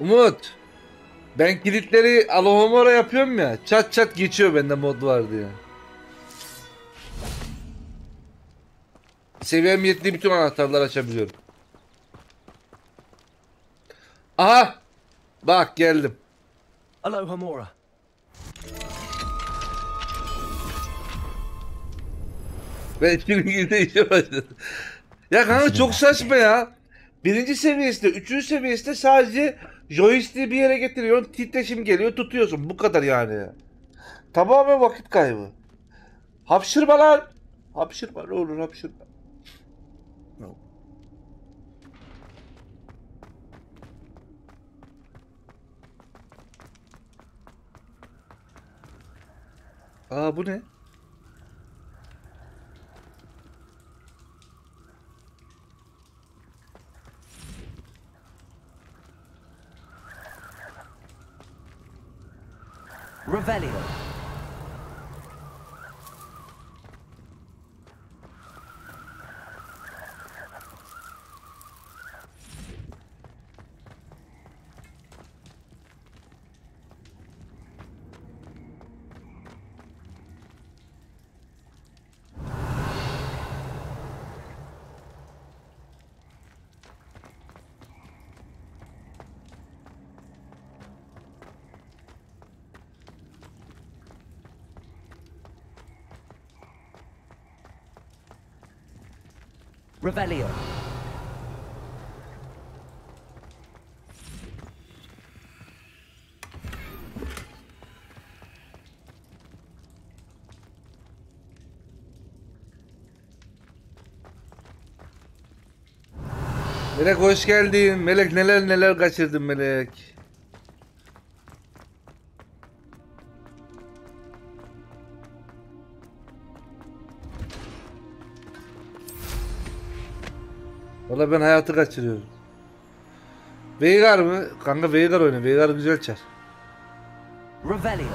Umut, ben kilitleri Alohomora yapıyorum ya, çat çat geçiyor bende mod var diye. Seviyem yettiği bütün anahtarları açabiliyorum. Aha! Bak geldim. Alohomora. Ben şimdi girdi işe başladım. Ya kanka çok saçma ya. Birinci seviyesinde, üçüncü seviyesinde sadece joystick'i bir yere getiriyorsun, titreşim geliyor, tutuyorsun. Bu kadar yani. Tamamen vakit kaybı. Hapşırma lan! Hapşırma, ne olur hapşırma. Aa bu ne? Revelio. Rebellion. Melek hoş geldin. Melek neler kaçırdın Melek. Valla ben hayatı kaçırıyorum. Veigar mı? Kanka Veigar oyna. Veigar güzel çar. Revelio.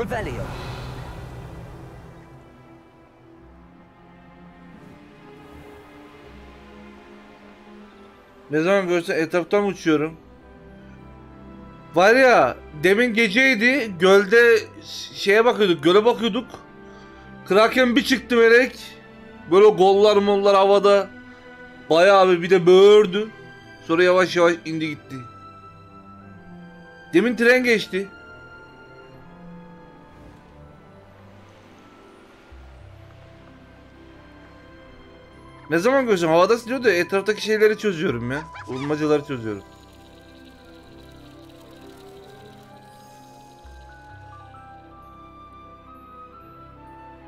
Rebellion. Ne zaman görsen etraftan uçuyorum. Var ya demin geceydi, gölde şeye bakıyorduk, göle bakıyorduk. Kraken bir çıktı Melek. Böyle gollar mollar havada. Bayağı bir de böğürdü. Sonra yavaş yavaş indi gitti. Demin tren geçti. Ne zaman görsem havada siliyordu ya, etraftaki şeyleri çözüyorum ya. Bulmacaları çözüyorum.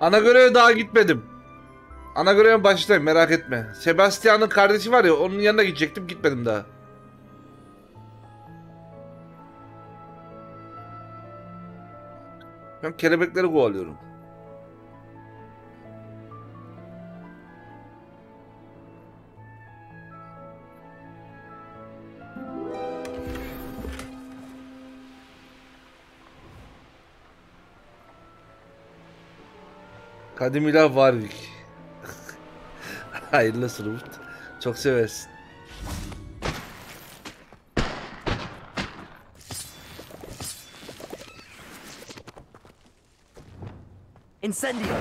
Ana göreve daha gitmedim. Ana göreve başlayayım, merak etme. Sebastian'ın kardeşi var ya, onun yanına gidecektim, gitmedim daha. Ben kelebekleri kovalıyorum. Kadim ilah Warwick. Hayırlısı Umut. Çok seversin. Incendio.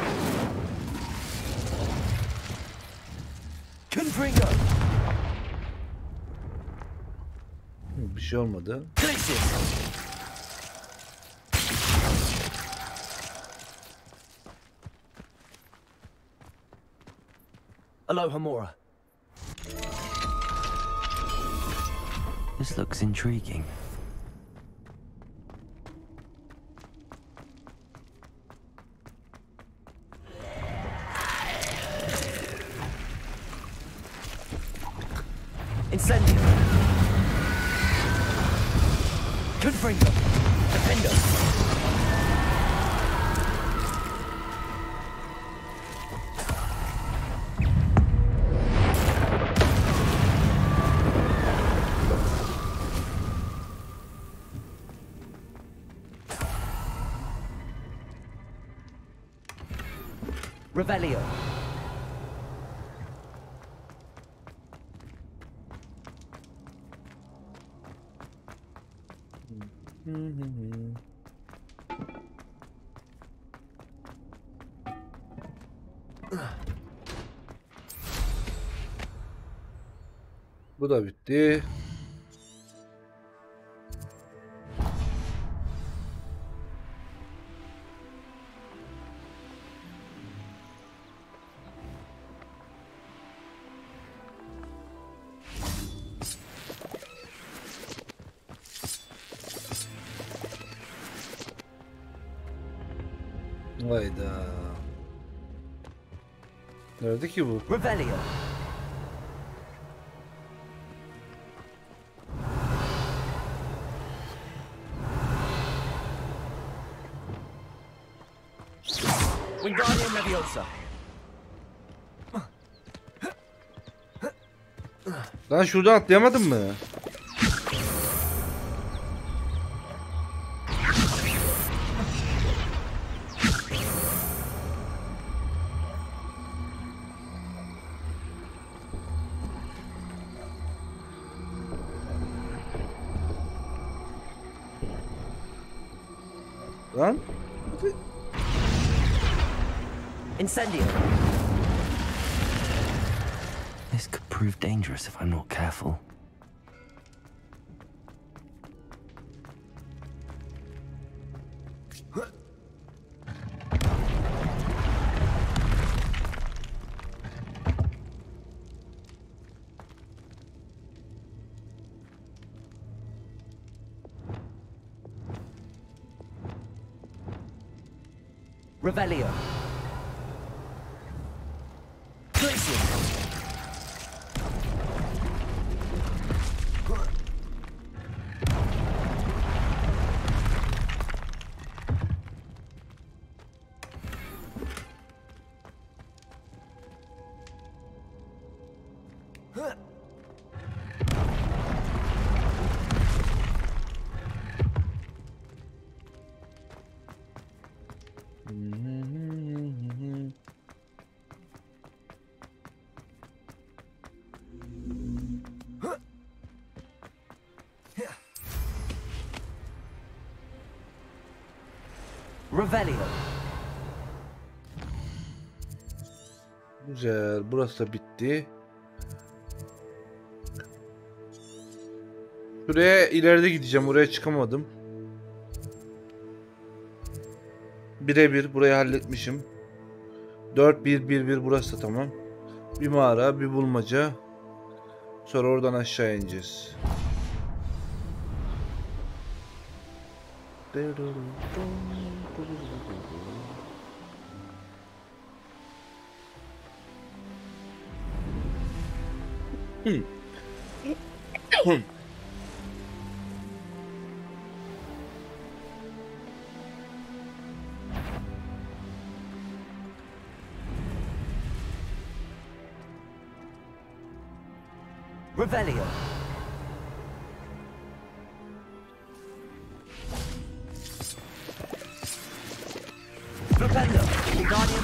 Confringo. Bir şey olmadı. Alohomora. This looks intriguing. Incendio. Confringo! Defend us! Revelio! Bu da bitti. Hayda. Nerede ki bu? Rebellion. Lan şurada atlayamadın mı? Lan? Incendio. This could prove dangerous if I'm not careful. Rebellion. Revelio. Güzel, burası da bitti. Şuraya ileride gideceğim, oraya çıkamadım. Birebir burayı halletmişim. 4-1-1-1 burası da tamam. Bir mağara, bir bulmaca. Sonra oradan aşağı ineceğiz. Rebellion.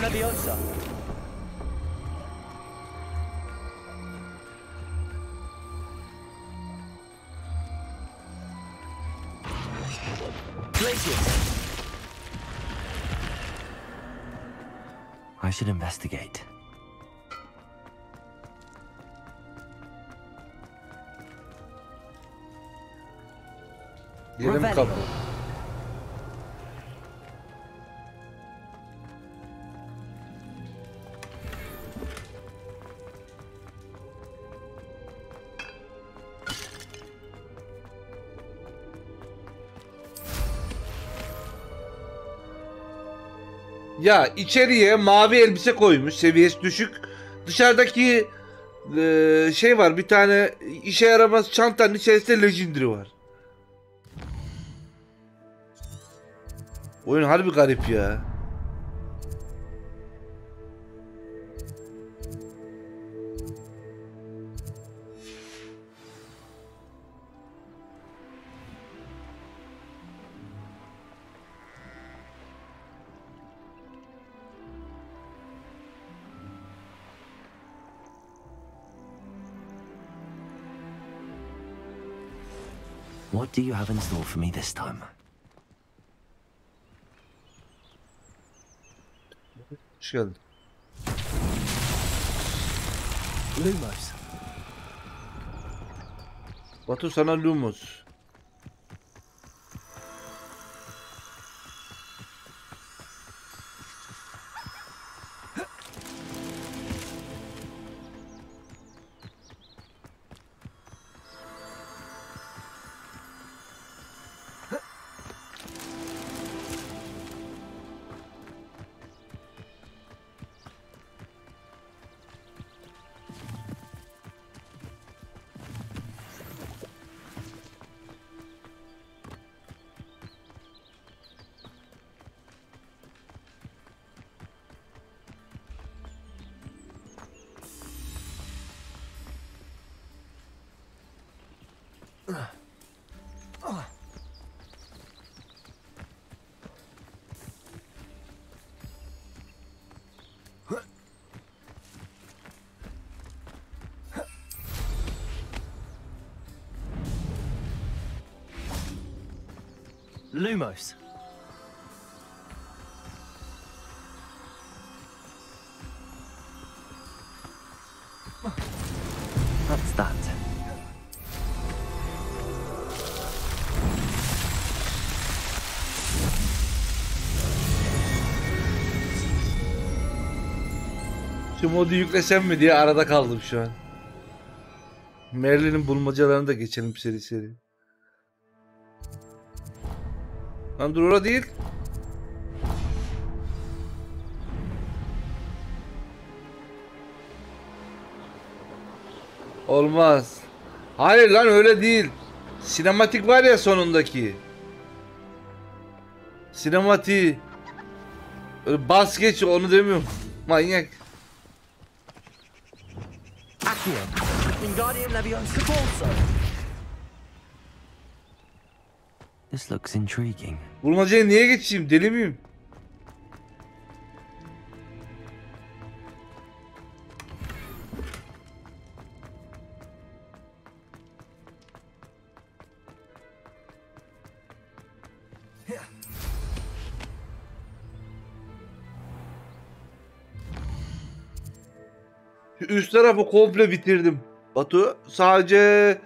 Levioso. I should investigate. Ya içeriye mavi elbise koymuş, seviyesi düşük. Dışarıdaki şey var, bir tane işe yaramaz çantanın içerisinde legendary var. Oyun harbi garip ya. What do you have in store for me this time? Gerald. Lumos. Batu sana Lumos. Lumos. That's that. Şu modu yüklesem mi diye arada kaldım şu an. Merlin'in bulmacalarını da geçelim seri seri. Lan dur, orada değil. Olmaz. Hayır lan, öyle değil. Sinematik var ya sonundaki. Sinematiği. Bas geç, onu demiyorum. Manyak. Accio. Incendio Levioso. This looks intriguing. Bulmacaya niye geçeyim? Deli miyim? Üst tarafı komple bitirdim. Batu sadece...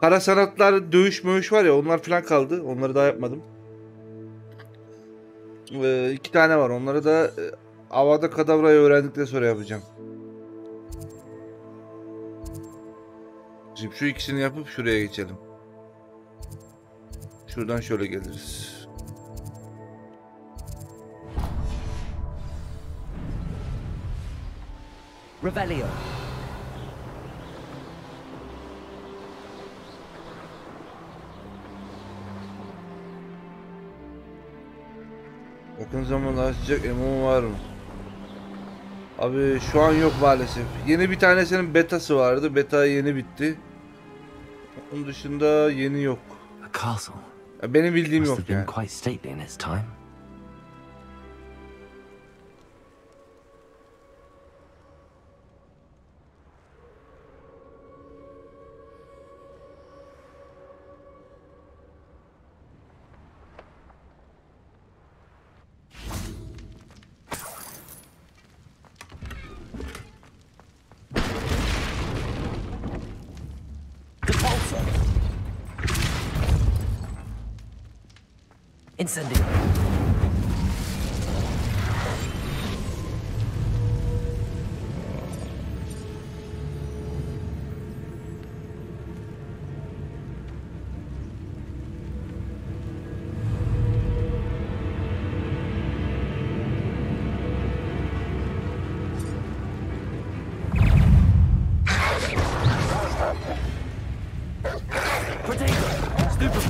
Kara sanatlar, dövüş mövüş var ya, onlar falan kaldı. Onları daha yapmadım. 2 tane var. Onları da Avada Kadavra'yı öğrendikten sonra yapacağım. Şimdi şu ikisini yapıp şuraya geçelim. Şuradan şöyle geliriz. Rebellion. Yakın zamanda açacak MMO var mı? Abi şu an yok maalesef. Yeni bir tanesinin betası vardı. Beta yeni bitti. Onun dışında yeni yok. Benim bildiğim yok yani. Incendio. Protect. Stupid.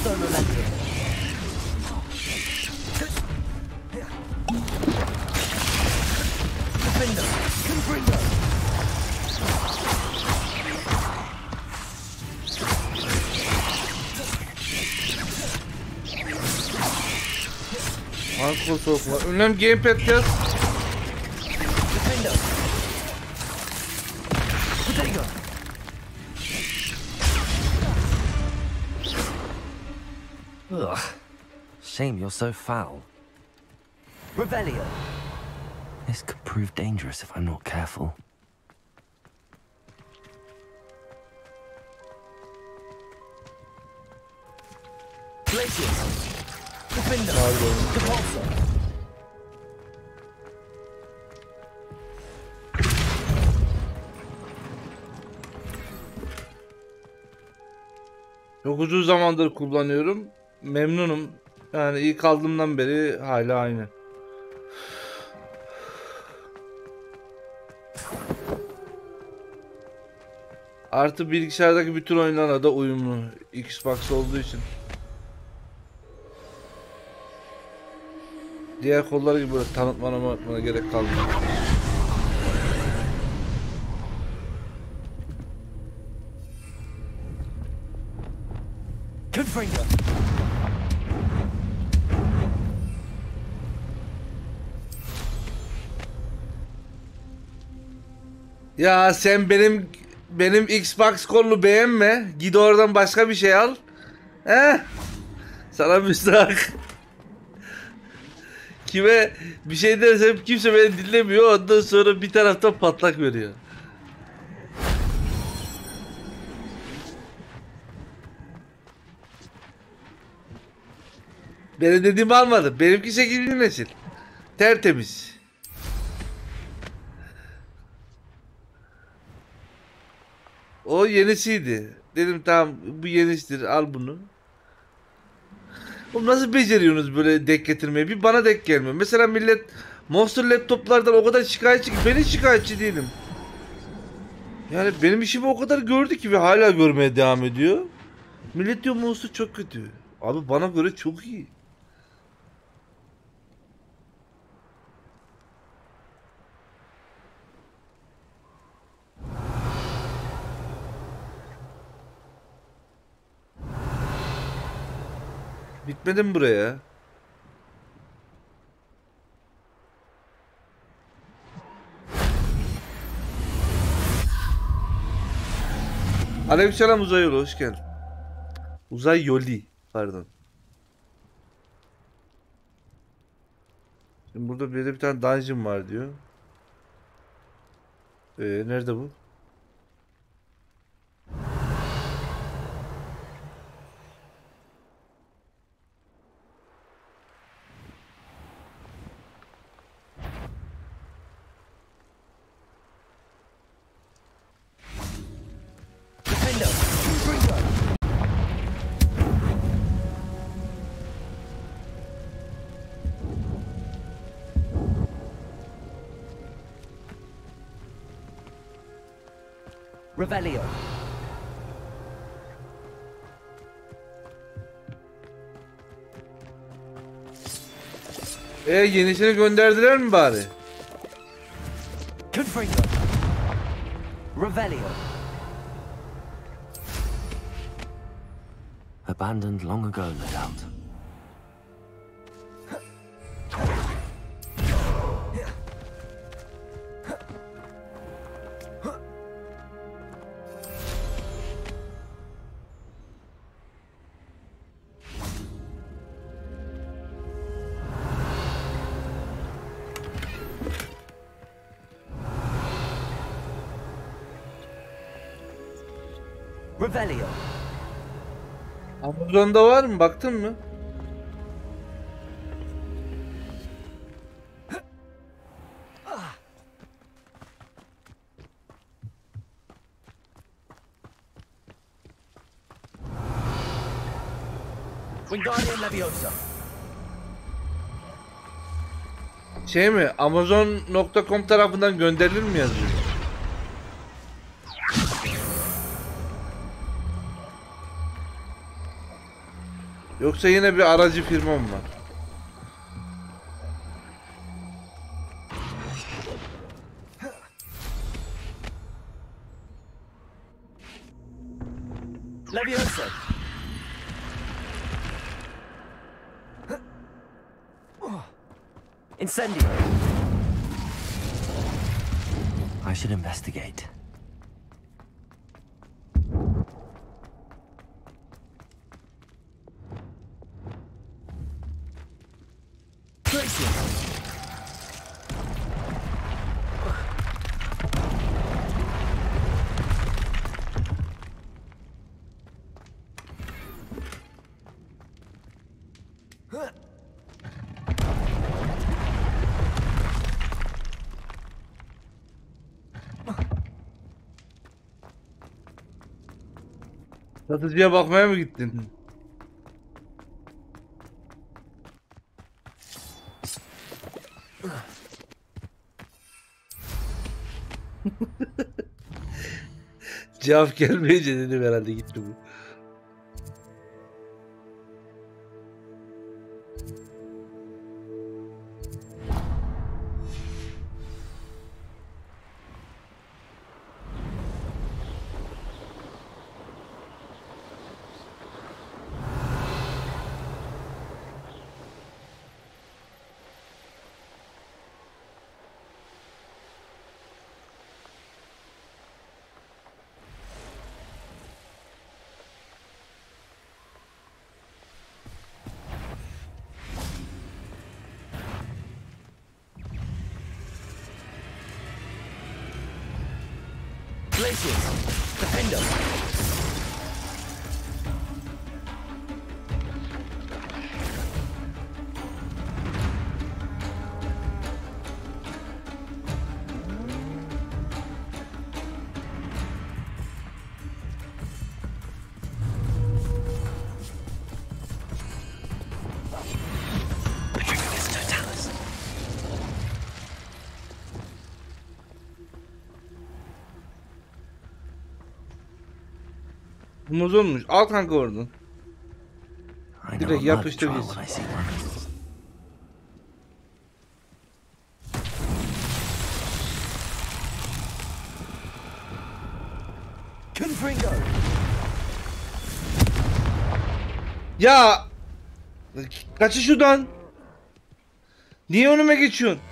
Restore momentum. Ankol sokma. Önlem gamepad yaz. Ugh. Shame you're so foul. Rebellion. This could prove dangerous if I'm not careful. Glaciers. Defender. Depulso. Çok uzun zamandır kullanıyorum. Memnunum. Yani ilk aldığımdan beri hala aynı. Artı bilgisayardaki bütün oyunlara da uyumlu. Xbox olduğu için. Diğer kollar gibi böyle tanıtmana gerek kalmadı. Confringo. Ya sen benim Xbox kolunu beğenme. Gid oradan başka bir şey al. He? Sana müstahak. Kime bir şey dersem kimse beni dinlemiyor. Ondan sonra bir taraftan patlak veriyor. Benim dediğimi almadı. Benimki 8. nesil. Tertemiz. O yenisiydi. Dedim tamam bu yenisidir al bunu. Oğlum nasıl beceriyorsunuz böyle denk getirmeyi? Bir bana denk gelmiyor. Mesela millet monster laptoplardan o kadar şikayetçi ki ben hiç şikayetçi değilim. Yani benim işimi o kadar gördü ki ve hala görmeye devam ediyor. Millet diyor monster çok kötü. Abi bana göre çok iyi. Gitmedim buraya. Aleykümselam uzay yolu hoş geldin. Uzay yoli pardon. Şimdi burada bir tane dungeon var diyor. Nerede bu? Revelio. Yenisini gönderdiler mi bari? Confringo. Revelio. Abandoned long ago, no doubt. Amazon'da var mı? Baktın mı? Levioso. Şey mi? Amazon.com tarafından gönderilir mi yazıyor? Yoksa yine bir aracı firma mı var? Levioso. Incendio. I should investigate. Satıcıya bakmaya mı gittin? Cevap gelmeyince dedim herhalde gitti bu. Muz olmuş. Al kanka oradan. Direkt yapıştır biz. Confringo. Ya kaçı şuradan. Niye önüme geçiyorsun?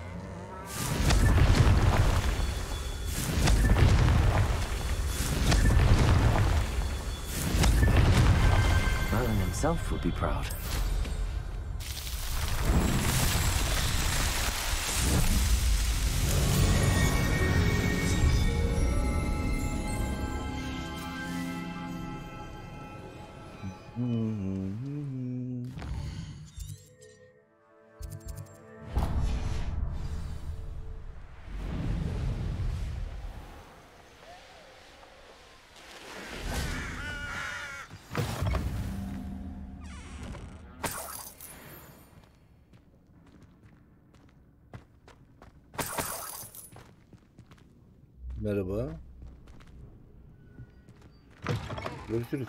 Would be proud. Merhaba. Görüşürüz.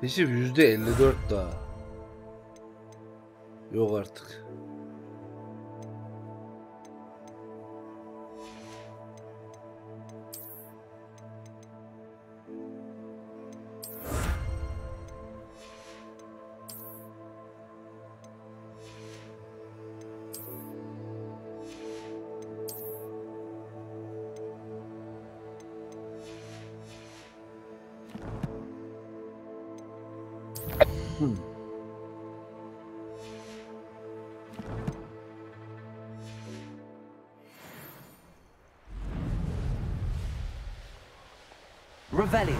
Keşif %54 daha. Yok artık. Revelio.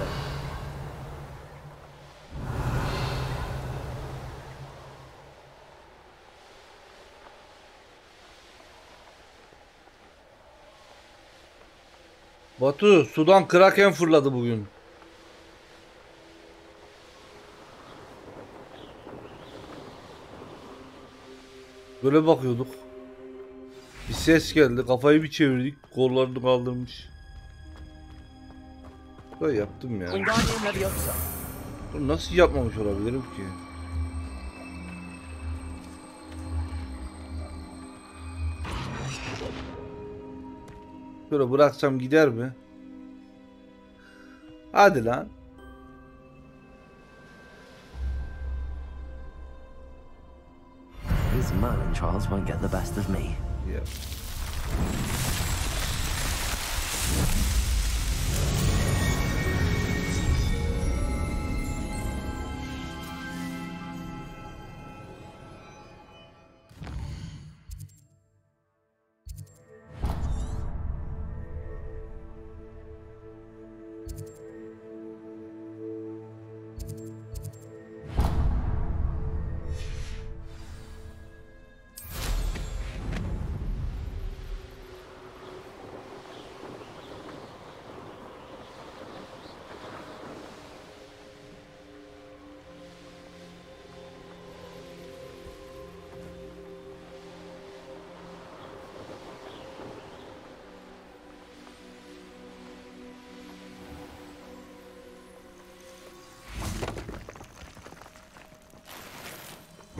Batu, sudan Kraken fırladı bugün. Böyle bakıyorduk. Bir ses geldi, kafayı bir çevirdik, kollarını kaldırmış. Böyle yaptım ya. Bunu nasıl yapmamış olabilirim ki? Şöyle bıraksam gider mi? Hadi lan. His Merlin trials won't get the best of me. Yeah.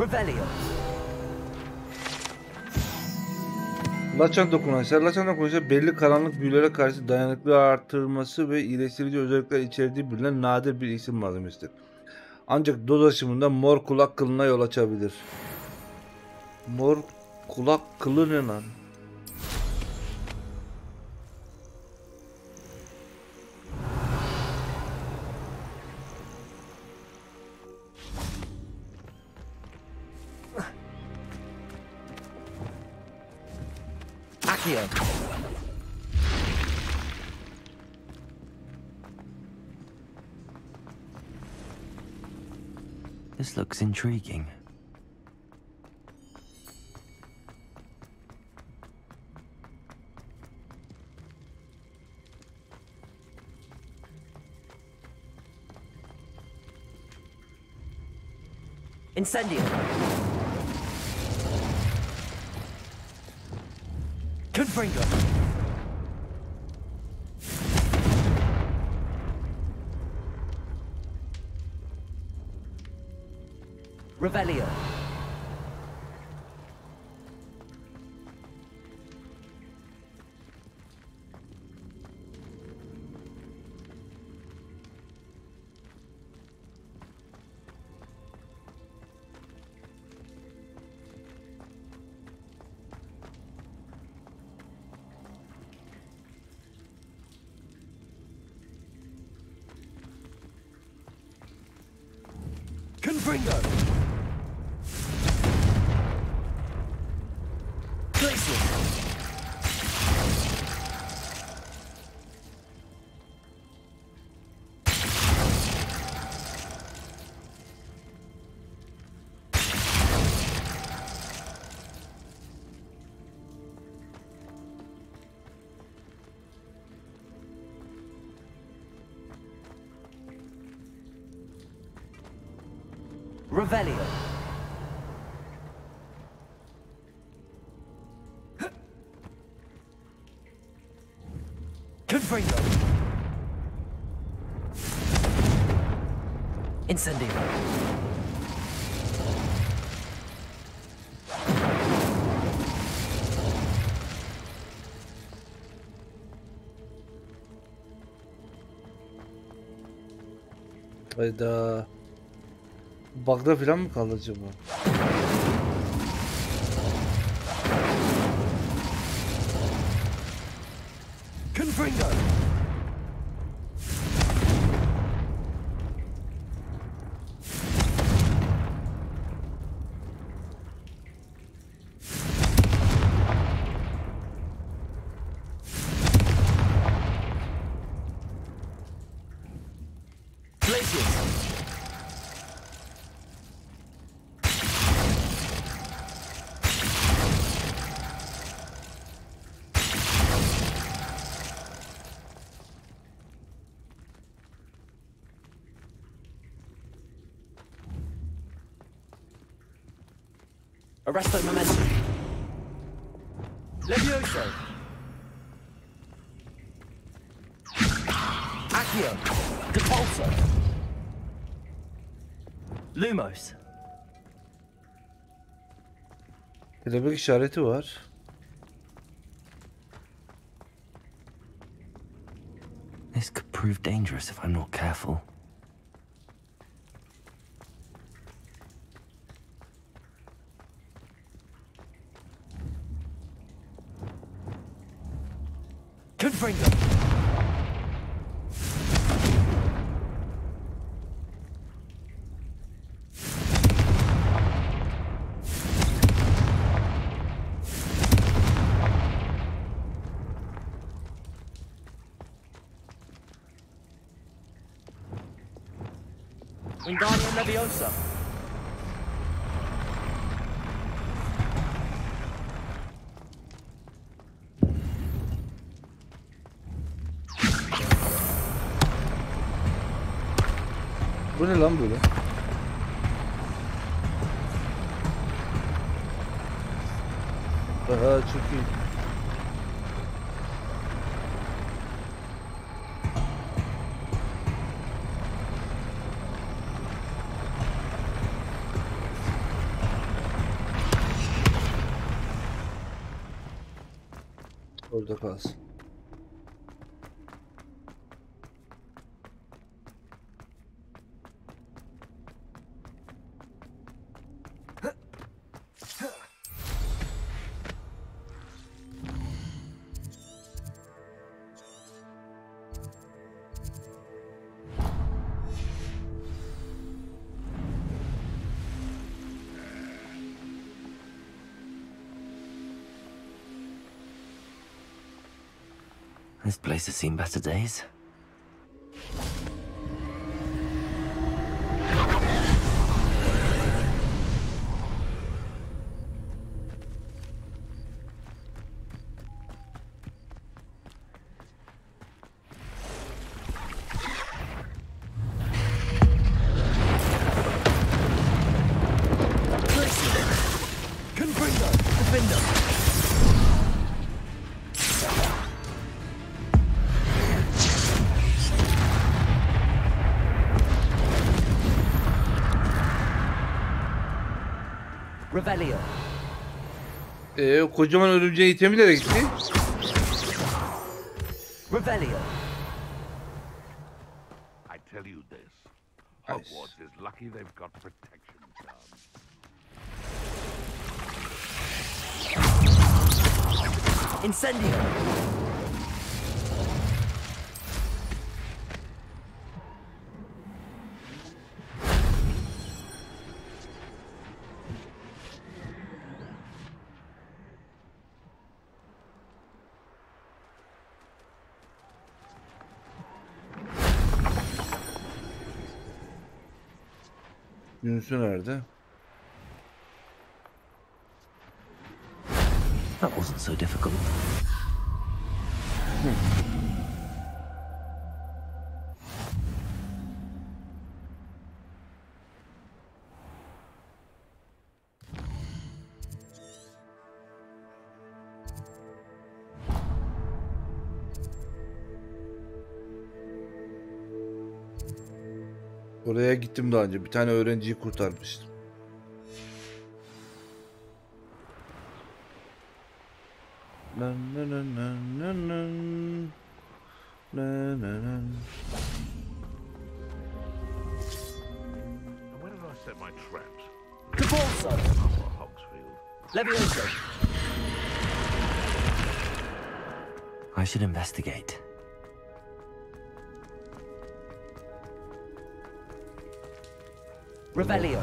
Rebellion. Laçan dokunanlar, belli karanlık büyülere karşı dayanıklılığı artırması ve iyileştirici özellikler içerdiği bilinen nadir bir isim malzemesidir. Ancak doz aşımında mor kulak kılına yol açabilir. Mor kulak kılı ne lan? This looks intriguing. Incendio. Confringo. Revelio. Confringo. Revelio. Confringo. Incendio. Hayda. Bug'da falan mı kaldı acaba? Confringo. Arresto Memento. Levioso. Accio. Depulso. Lumos. Kelebek işareti var. This could prove dangerous if I'm not careful. Confringo. Wingardium Leviosa. Bu ne lan böyle? Aha çok iyi. Orada kalsın. This place has seen better days. Revelio. Kocaman örümceği itemilerek gitti. Revelio. I tell you this. Hogwarts is lucky they've got protection charms. Incendio. Yunus'u nerede? That wasn't so difficult. Oraya gittim daha önce. Bir tane öğrenciyi kurtarmıştım. Where did I set my traps? Depulso. Hogsfield. Levioso. I should investigate. Rebellion.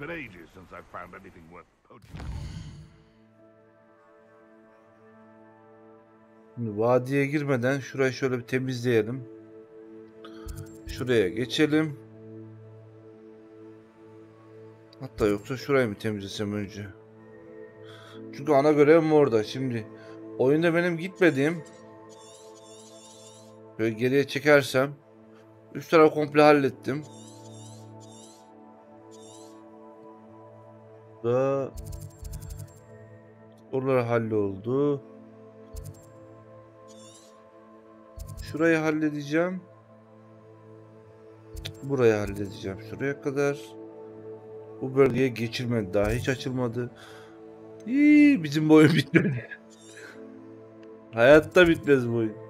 been ages since I've found anything worth poaching. Şimdi vadiye girmeden şurayı şöyle bir temizleyelim. Şuraya geçelim. Hatta yoksa şurayı mı temizlesem önce? Çünkü ana görevim orada. Şimdi oyunda benim gitmediğim, böyle geriye çekersem üst tarafı komple hallettim. Da oraları halloldu. Şurayı halledeceğim. Burayı halledeceğim. Şuraya kadar. Bu bölgeye geçilmedi. Daha hiç açılmadı. İyi, bizim bu oyun bitmedi. Hayatta bitmez bu oyun.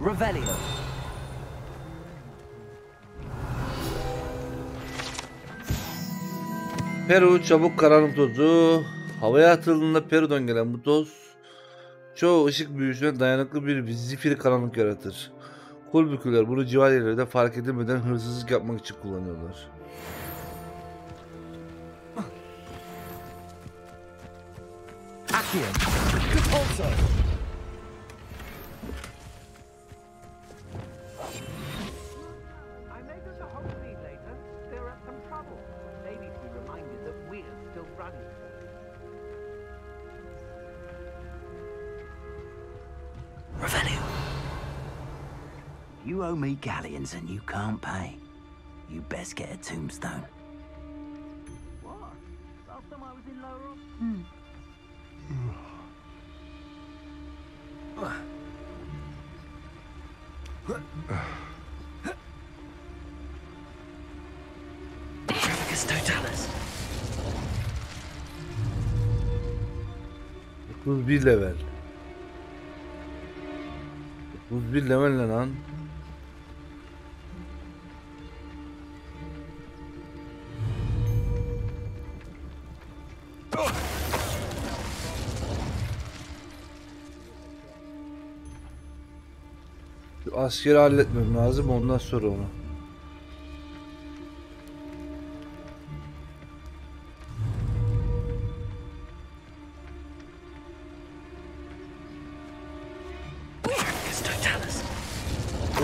Revelio. Peru çabuk karanlık tozu. Havaya atıldığında Peru'dan gelen bu toz çoğu ışık büyüsüne dayanıklı bir zifiri karanlık yaratır. Kul büküler bunu civar yerlerde fark edilmeden hırsızlık yapmak için kullanıyorlar. Accio. You owe me galleons and you can't pay. You best get a tombstone. What? Last time I was in Laurel? Petrificus Totalus. Bu bir level. Bu bir level lan. Askeri halletmem lazım, ondan sonra onu.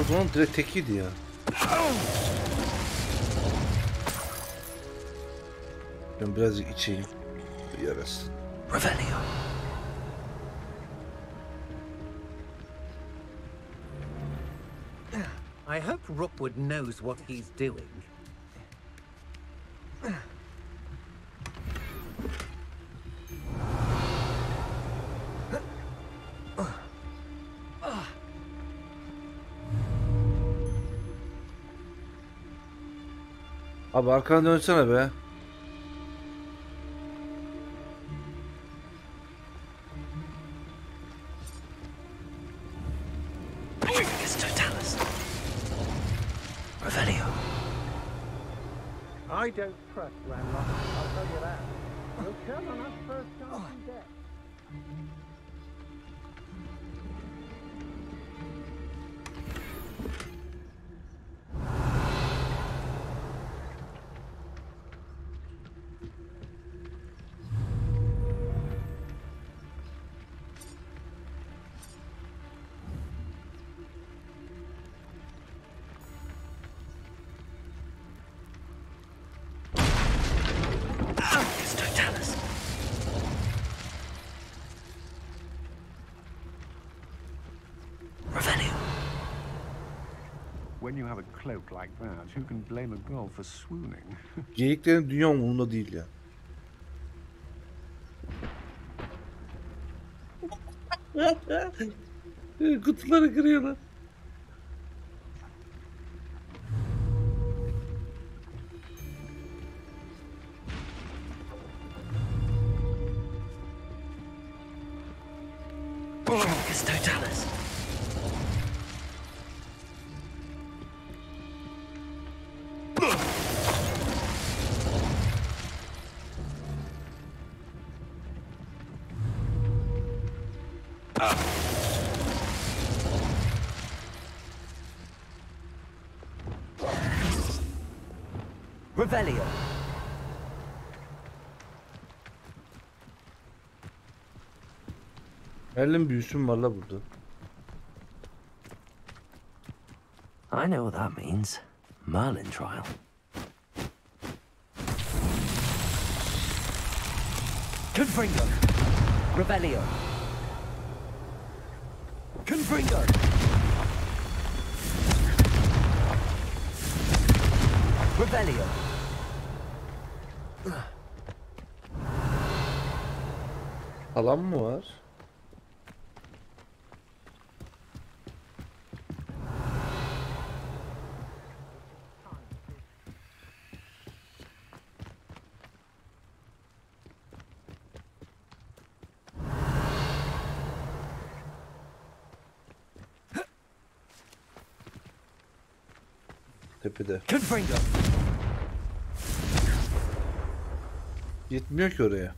O zaman direkt tekiydi ya. Ben birazcık içeyim. Yarasın. Revelio. I hope Rookwood knows what he's doing. Abi arkana dönsene be. When you have a cloak like that, who can blame a girl for swooning? Geyiklerin dünya umurunda değil ya. Kutuları kırıyorlar. Petrificus Totalus. Revelio. Merlin büyüsüm var la burada. I know what that means. Merlin trial. Confringo. Rebellion. Confringo. Rebellion. Alan mı var? Tepede. Confringo. Yetmiyor ki oraya.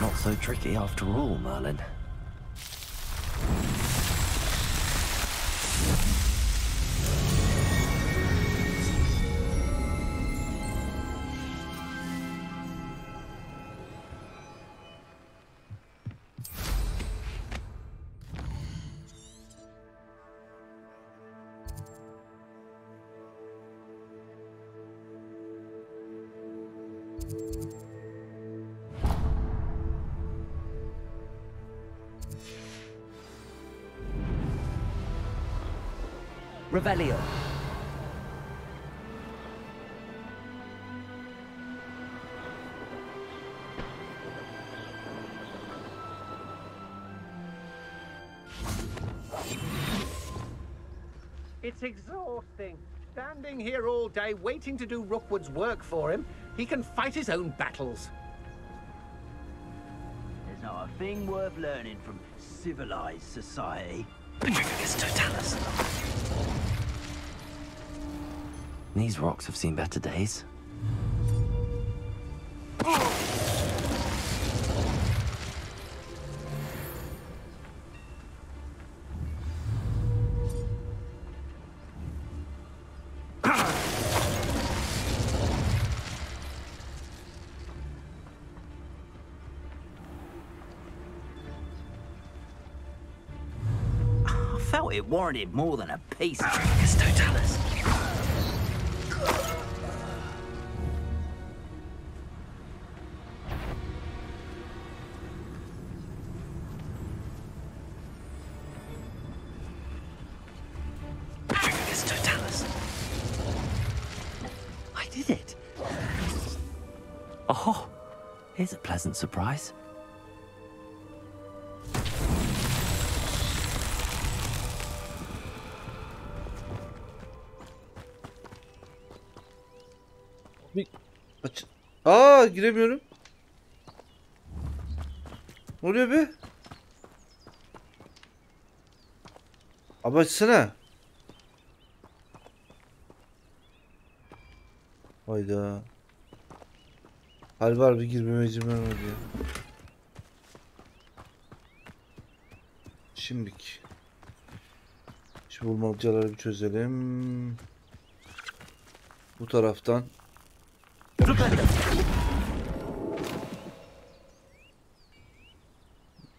Not so tricky after all, Merlin. Rebellion. It's exhausting. Standing here all day waiting to do Rookwood's work for him. He can fight his own battles. There's not a thing worth learning from civilized society. Petrificus Totalus. These rocks have seen better days. I felt it warranted more than a piece of Petrificus Totalus. Here's a pleasant surprise. Bir aç. Aa, giremiyorum. Ne oluyor be? Abi açsana. Hayda. Hal var bir girmemecim var diyor. Şimdiki. Şu bulmacaları bir çözelim. Bu taraftan.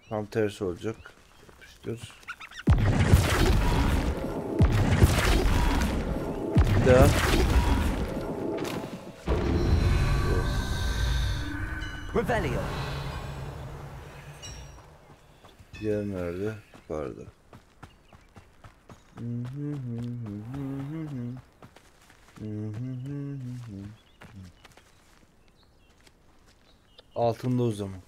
Tam tersi olacak. Yapıştır. Bir daha. Rebellion. Diğer nerede? Yukarıda. Altında o zaman.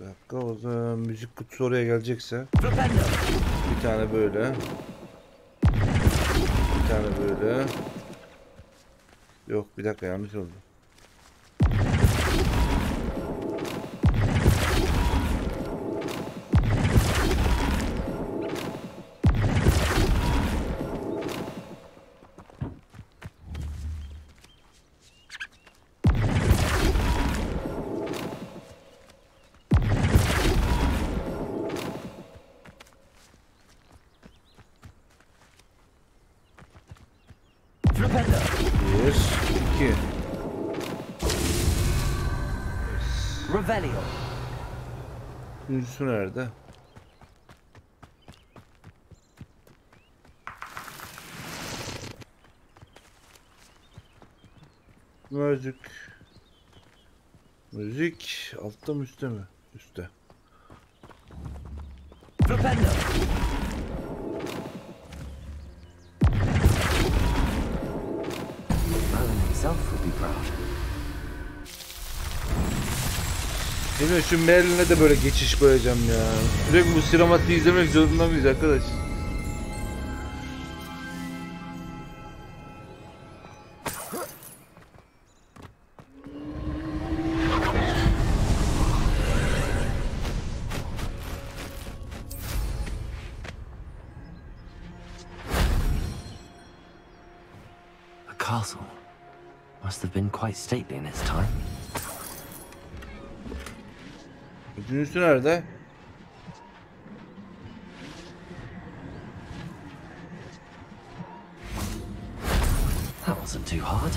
Bir dakika, o zaman müzik kutusu oraya gelecekse. Bir tane böyle. Bir tane böyle. Yok bir dakika, yanlış oldu. Valio. Üçüncüsü nerede? Müzik. Müzik altta mı üstte mi? Üstte. Bilmiyorum, şu Merlin'e de böyle geçiş koyacağım ya. Sürekli bu sinematiği izlemek zorunda mıyız arkadaş? The castle must have been quite stately in its time. Üçüncüsü nerede? That wasn't too hard.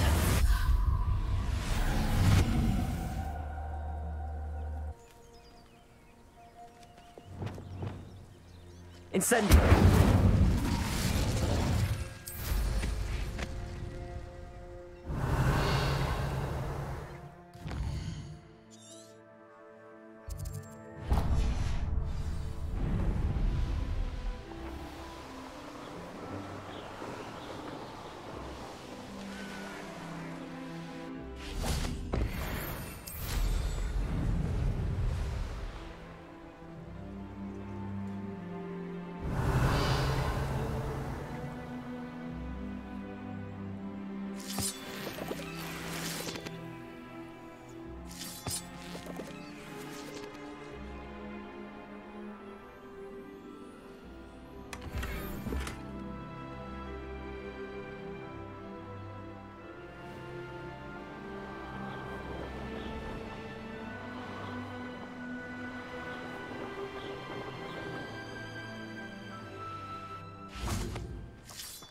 Incendio.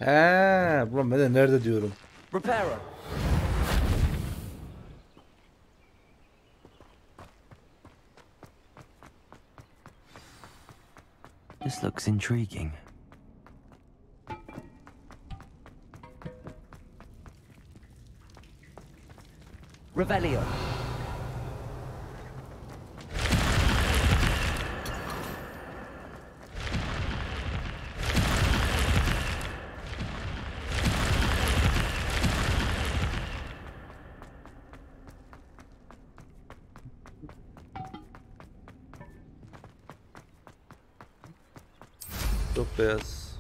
Heee, ulan ben de nerede diyorum. Repairer. This looks intriguing. Revelio. Beyaz.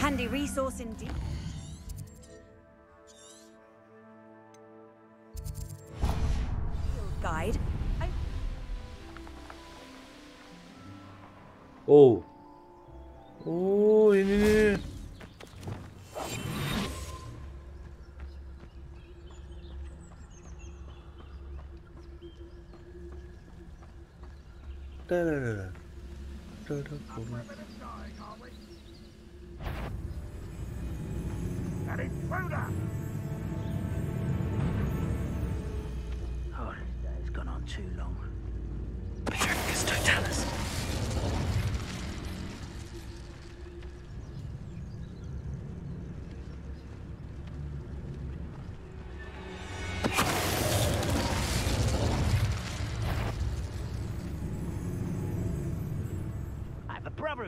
Handy resource indeed. Guide. Oh. Oh, yeni. Oh, that has gone on too long. Petrificus Totalus.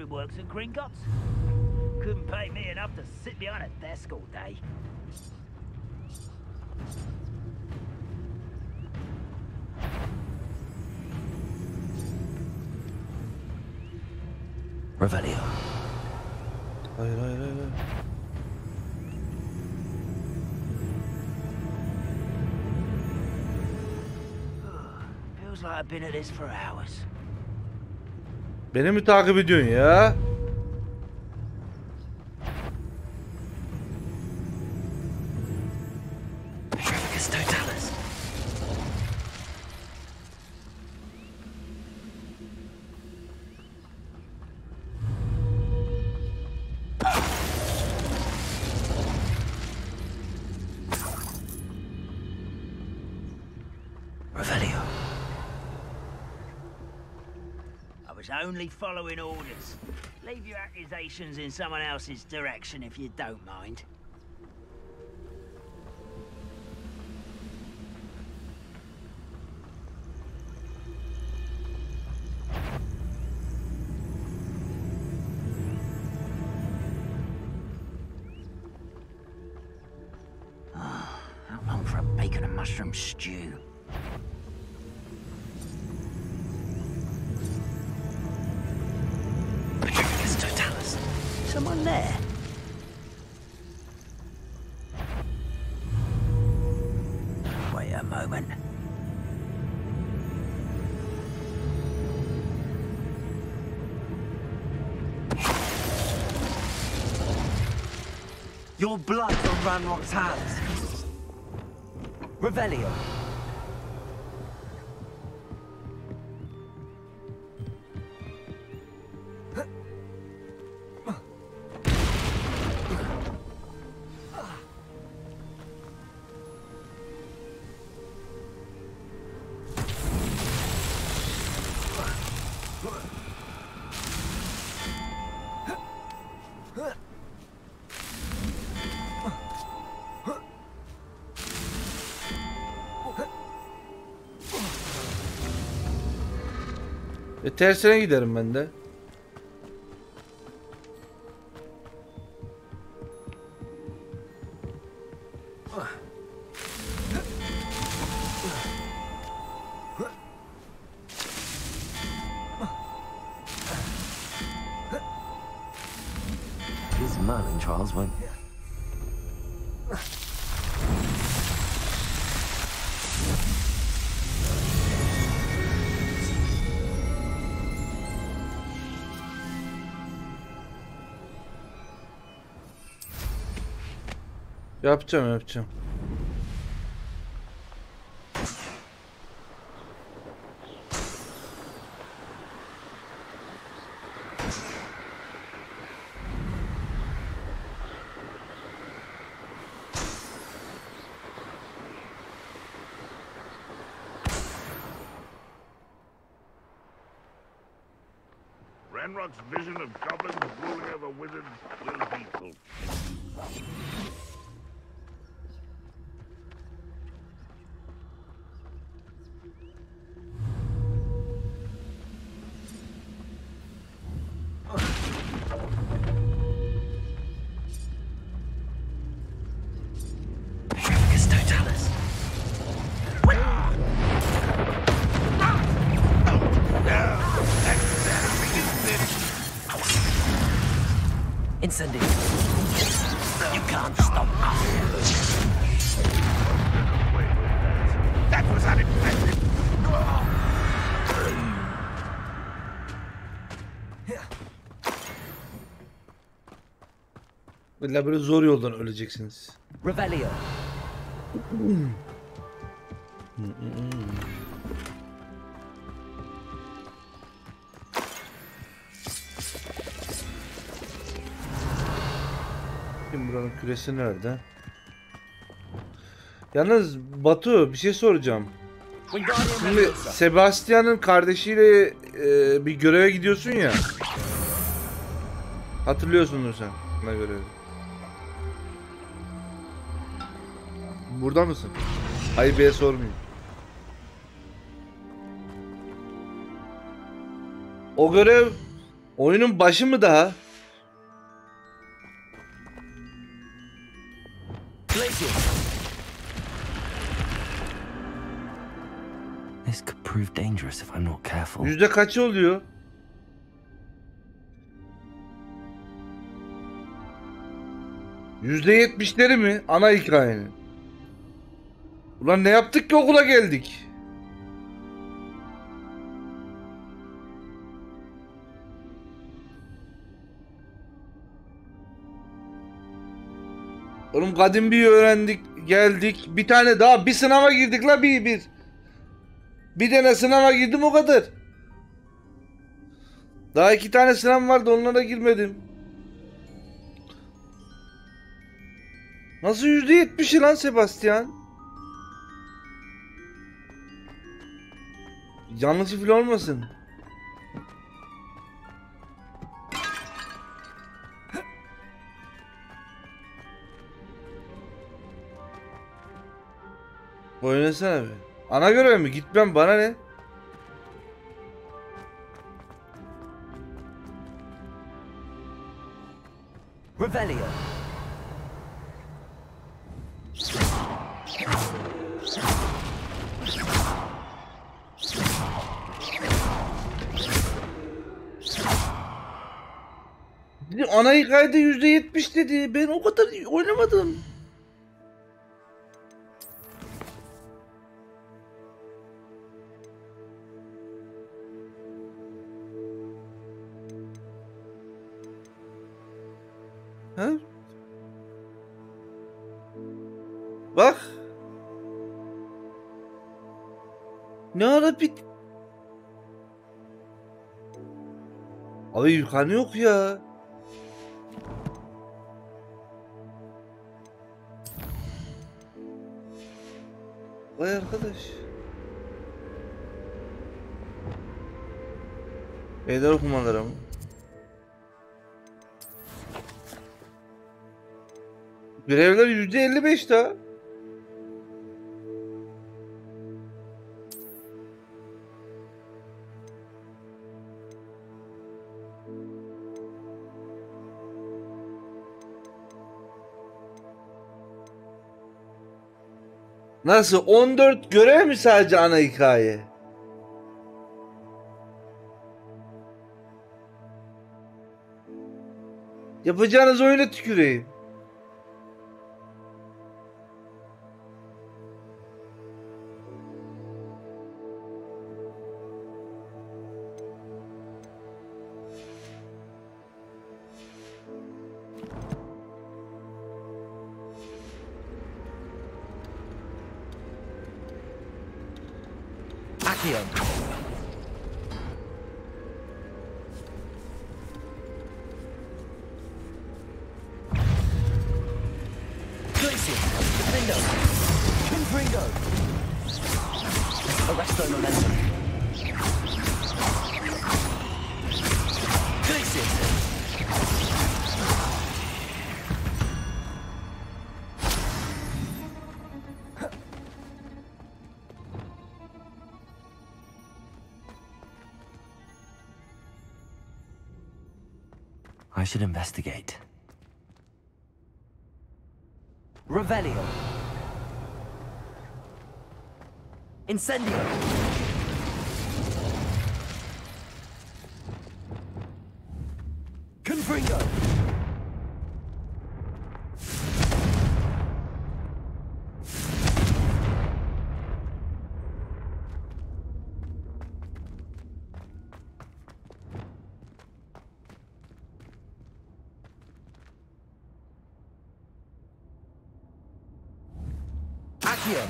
who works at Gringotts. Couldn't pay me enough to sit behind a desk all day. Revelio. Feels like I've been at this for hours. Beni mi takip ediyorsun ya? Petrificus Totalus. Revelio. I was only following orders. Leave your accusations in someone else's direction if you don't mind. How long for a bacon and mushroom stew? Petrificus Totalus. Someone there. Wait a moment. Your blood on Ranrock's hands. Revelio. Tersine giderim ben de. These Merlin trials went. Yapacağım. Ranrock's vision of goblins ruling over wizards will be fulfilled. Incendio. You can't stop us. That was unexpected. Vallahi böyle zor yoldan öleceksiniz. Rebellion. Buranın küresi nerede? Yalnız Batu bir şey soracağım. Şimdi Sebastian'ın kardeşiyle bir göreve gidiyorsun ya. Hatırlıyorsundur sen ne görevi. Burada mısın? Hayır be sormayayım. O görev Oyunun başı mı daha? Yüzde kaçı oluyor? %70'leri mi? Ana hikayenin. Ulan ne yaptık ki okula geldik? Oğlum kadim bir öğrendik, geldik. Bir tane daha, bir sınava girdik la bir. Bir tane sınava girdim o kadar. Daha 2 tane sınav vardı, onlara girmedim. Nasıl %70'i lan Sebastian? Yanlışı falan olmasın. Oynasana abi. Ana görev mi? Gitmem, bana ne? Rebellion. Ana hikayede %70 dedi. Ben o kadar oynamadım. Ha? Bak. Ne ara bit? Abi yukarı yok ya. Vay arkadaş. Eder okumaları mı? Görevler %55 daha. Nasıl? 14 görev mi sadece ana hikaye? Yapacağınız oyuna tüküreyim. Confringo. Arresto Memento. I should investigate. Revelio. Incendio. Confringo. Accio.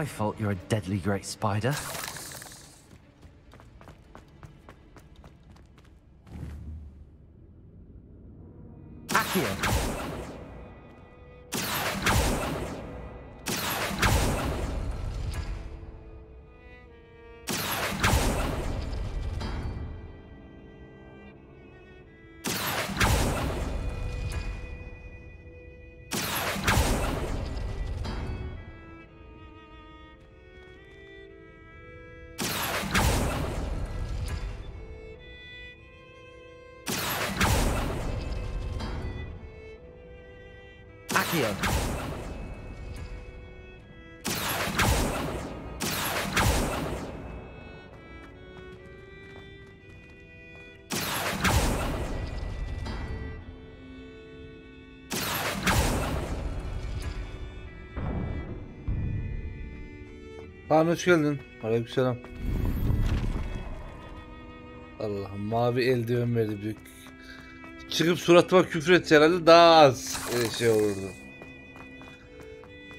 My fault you're a deadly great spider. Tamam, hoş geldin. Aleykümselam. Allah'ım, mavi eldiven verdi büyük. Çıkıp suratıma küfür etse herhalde daha az şey olurdu.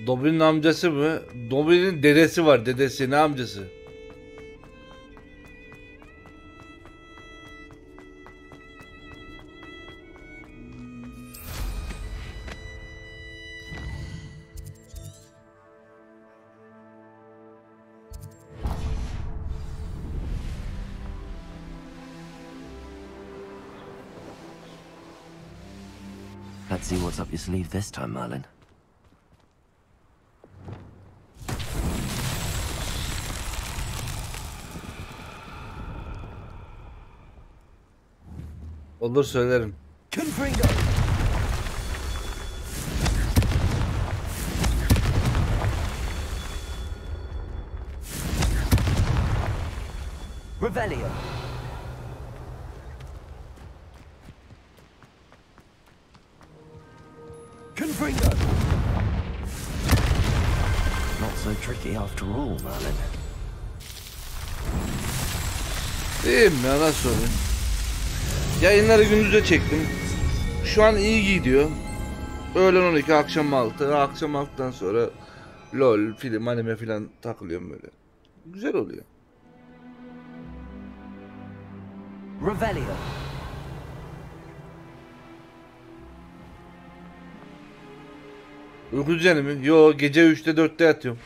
Dobrin'in amcası mı? Dobrin'in dedesi var, dedesi, ne amcası? Let's see what's up your sleeve this time, Merlin. Olur, söylerim. Confringo. Rebellion. Confringo. Not so tricky after all, Merlin. Değil mi? Ana sorun. Yayınları gündüze çektim. Şu an iyi gidiyor. Öğlen 12, akşam 6. Akşam 6'dan sonra LOL, film, anime filan takılıyorum böyle. Güzel oluyor. Revelio. Uyku düzeni mi? Yo, gece 3'te 4'te yatıyorum.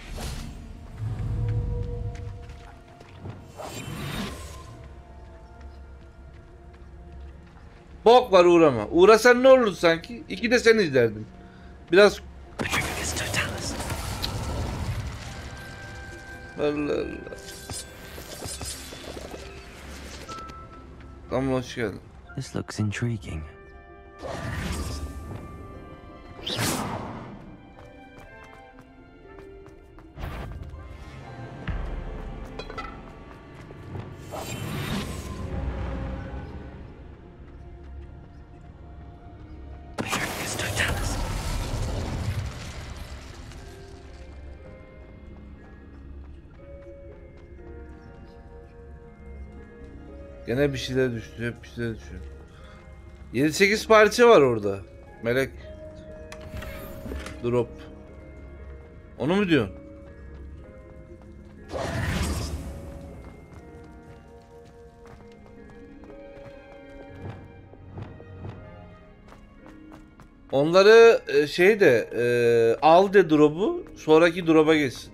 Bok var, uğrama. Uğrasan ne olur sanki? İki de sen izlerdin. Biraz... Allah Allah. Tamam, hoş geldin. This looks intriguing. Gene bir şeyler düştü, hep bir şeyler düşüyor. 7-8 parça var orada. Melek. Drop. Onu mu diyorsun? Onları şeyde al de drop'u, sonraki drop'a geçsin.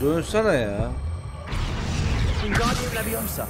Dönsene ya. Incendio Levioso.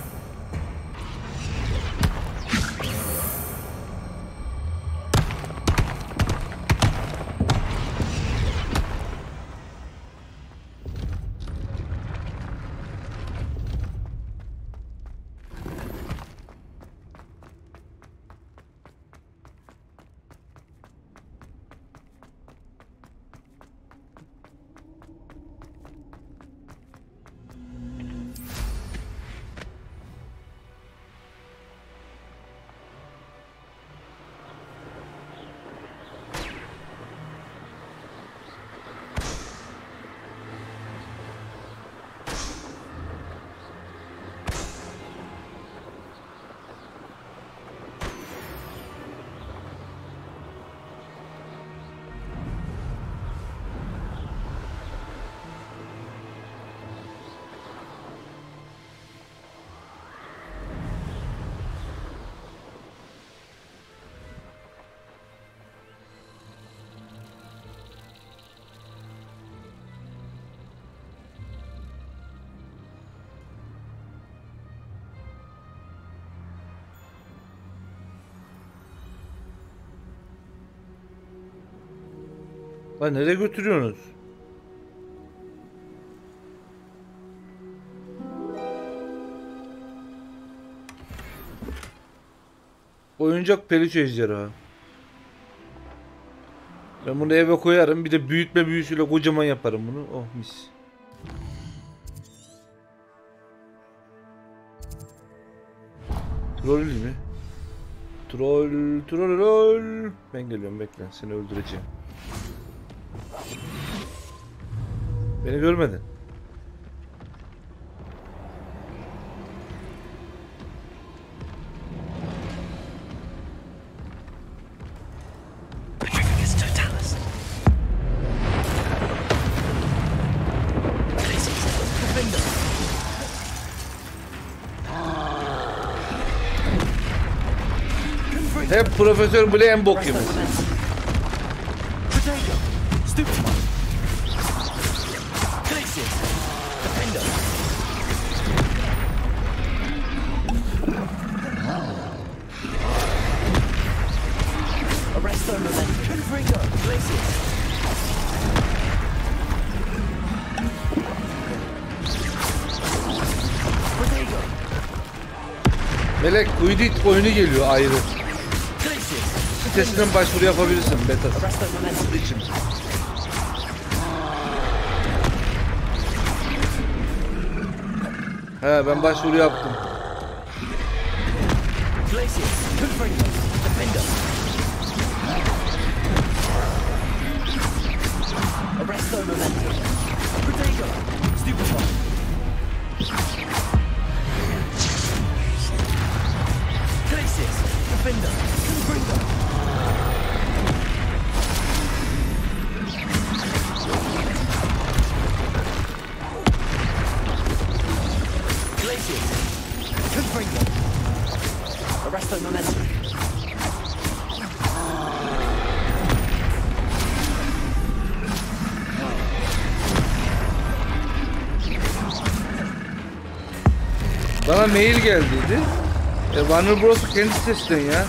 Lan nereye götürüyorsunuz? Oyuncak peri çözüyor ha. Ben bunu eve koyarım, bir de büyütme büyüsüyle kocaman yaparım bunu. Oh mis. Troll mi? Troll, troll. Ben geliyorum, bekle, seni öldüreceğim. Beni görmedin. Petrificus Totalus. Confringo. Hep Profesör Blaine bok gibi. Melek Uydit oyunu geliyor ayrı. Sitesinden başvuru yapabilirsin beta. He ben başvuru yaptım. Arresto Memento. Protego. Stupefy. Crisis. Defender. Confringo. Glacius. Confringo. Arresto Memento. Bana mail geldiydi. Warner Bros. Kendi sitesinden ya.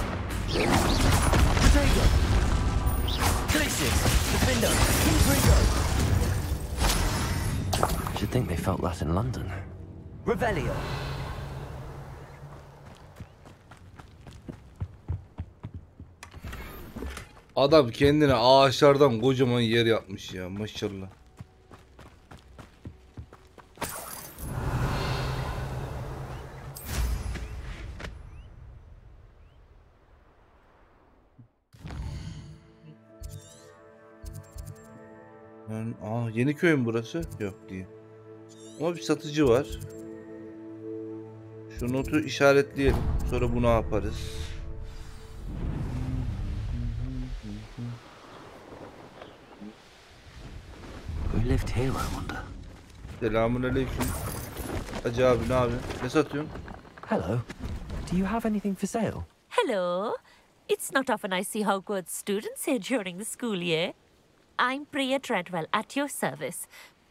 Should think they felt that in London. Rebellion. Adam kendine ağaçlardan kocaman yer yapmış ya maşallah. Yani, Yeniköy mü burası? Yok değil. Ama bir satıcı var. Şu notu işaretleyelim. Sonra bunu yaparız. Selamünaleyküm. Hacı abi, ne abi? Ne satıyorsun? Hello. Do you have anything for sale? Hello. It's not often I see Hogwarts students here during the school year. I'm Priya Treadwell at your service.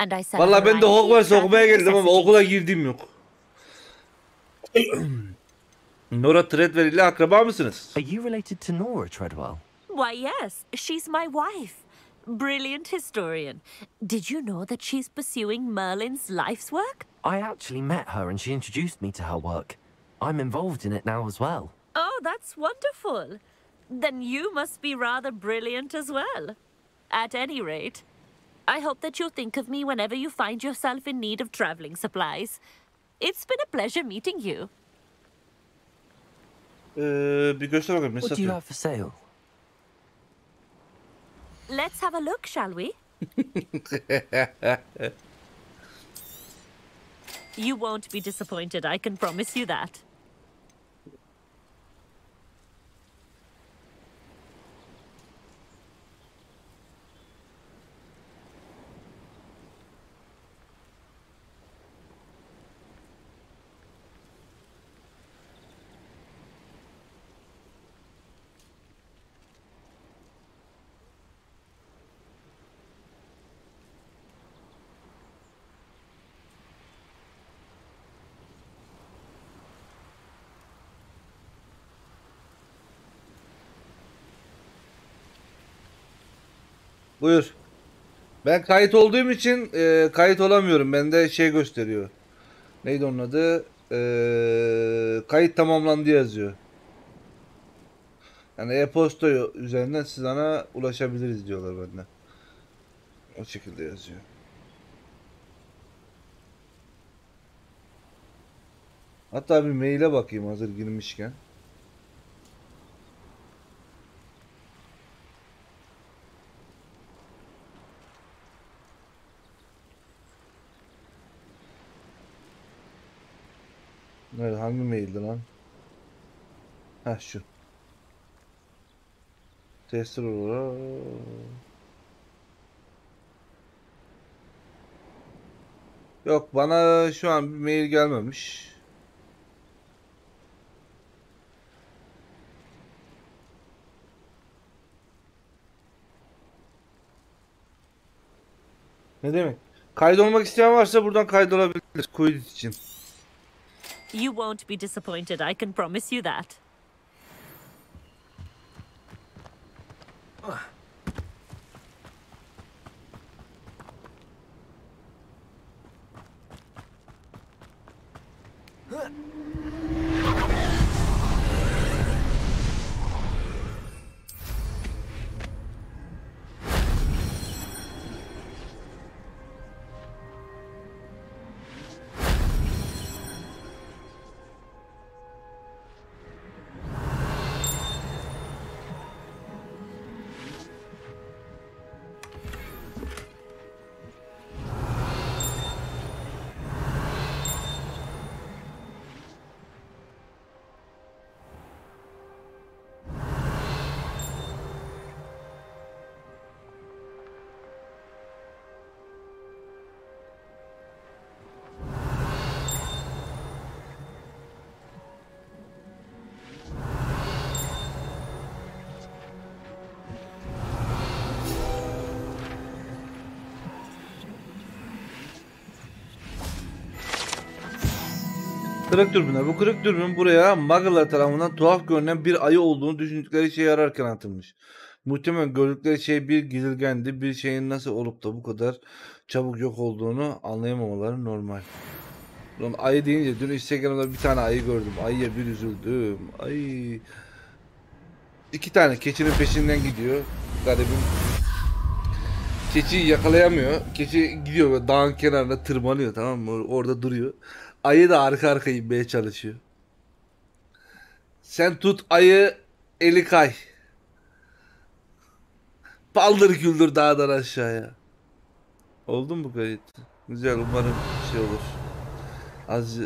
And I said, vallahi ben de Hogwarts okumaya geldim ama okula girdiğim yok. Nora Treadwell ile akraba mısınız? Are you related to Nora Treadwell? Why yes, she's my wife. Brilliant historian. Did you know that she's pursuing Merlin's life's work? I actually met her and she introduced me to her work. I'm involved in it now as well. Oh, that's wonderful. Then you must be rather brilliant as well. At any rate, I hope that you'll think of me whenever you find yourself in need of traveling supplies. It's been a pleasure meeting you. Bir göster bakalım ne satıyor. What do you have for sale? Let's have a look, shall we? You won't be disappointed, I can promise you that. Buyur. Ben kayıt olduğum için kayıt olamıyorum. Bende şey gösteriyor. Neydi onun adı? Kayıt tamamlandı yazıyor. Yani e-posta üzerinden siz bana ulaşabiliriz diyorlar benden. O şekilde yazıyor. Hatta bir maile bakayım hazır girmişken. Evet, hangi maildi lan? Ha şu. Tester olarak. Yok, bana şu an bir mail gelmemiş. Ne demek? Kaydolmak isteyen varsa buradan kaydolabilir. Quidditch için. You won't be disappointed, I can promise you that. Kırık dürbünler. Bu kırık dürbün buraya Muggle'lar tarafından tuhaf görünen bir ayı olduğunu düşündükleri şeye yararken atılmış. Muhtemelen gördükleri şey bir gizilgendi. Bir şeyin nasıl olup da bu kadar çabuk yok olduğunu anlayamamaları normal. Ulan ayı deyince dün Instagram'da bir tane ayı gördüm. Ayıya bir üzüldüm. Ay. İki tane keçinin peşinden gidiyor. Garibim. Keçiyi yakalayamıyor. Keçi gidiyor ve dağın kenarına tırmanıyor, tamam mı? Orada duruyor. Ayı da arka arka inmeye çalışıyor. Sen tut ayı, eli kay. Paldır güldür dağdan aşağıya. Oldu mu kayıt? Güzel, umarım şey olur. Az